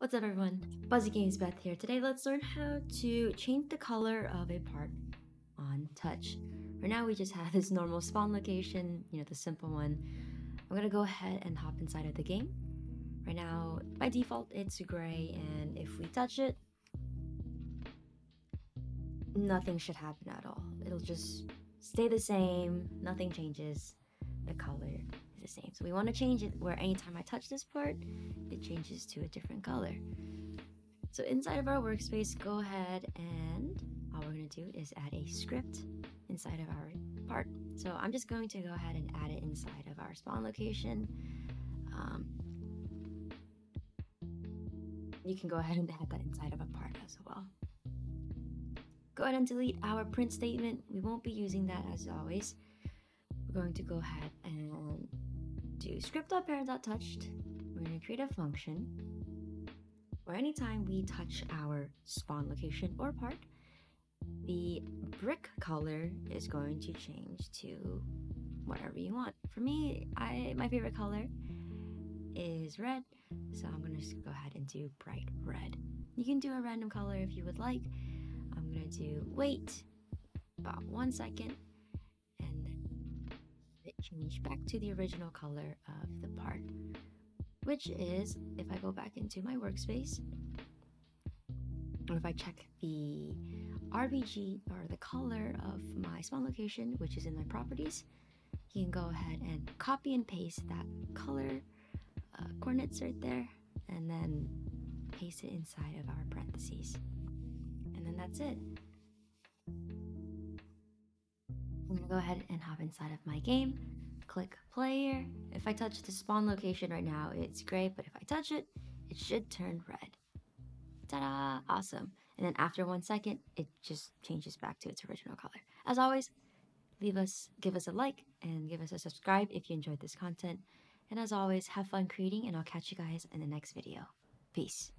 What's up everyone, Buzzy Games Beth here. Today let's learn how to change the color of a part on touch. For now we just have this normal spawn location, you know, the simple one. I'm gonna go ahead and hop inside of the game. Right now, by default, it's gray, and if we touch it, nothing should happen at all. It'll just stay the same, nothing changes, the color is the same. So we want to change it where anytime I touch this part, it changes to a different color. So inside of our workspace, go ahead and all we're going to do is add a script inside of our part. So I'm just going to go ahead and add it inside of our spawn location. You can go ahead and add that inside of a part as well. Go ahead and delete our print statement. We won't be using that as always. We're going to go ahead and do script.parent.touched. We're going to create a function where anytime we touch our spawn location or part, the brick color is going to change to whatever you want. For me, my favorite color is red, so I'm going to go ahead and do bright red. You can do a random color if you would like. I'm going to do wait about 1 second. Change back to the original color of the part, which is, if I go back into my workspace, or if I check the RGB or the color of my spawn location, which is in my properties, you can go ahead and copy and paste that color coordinates right there, and then paste it inside of our parentheses, and then that's it. I'm gonna go ahead and hop inside of my game, click player. If I touch the spawn location right now, it's gray, but if I touch it, it should turn red. Ta-da, awesome. And then after 1 second, it just changes back to its original color. As always, give us a like and give us a subscribe if you enjoyed this content. And as always, have fun creating, and I'll catch you guys in the next video. Peace.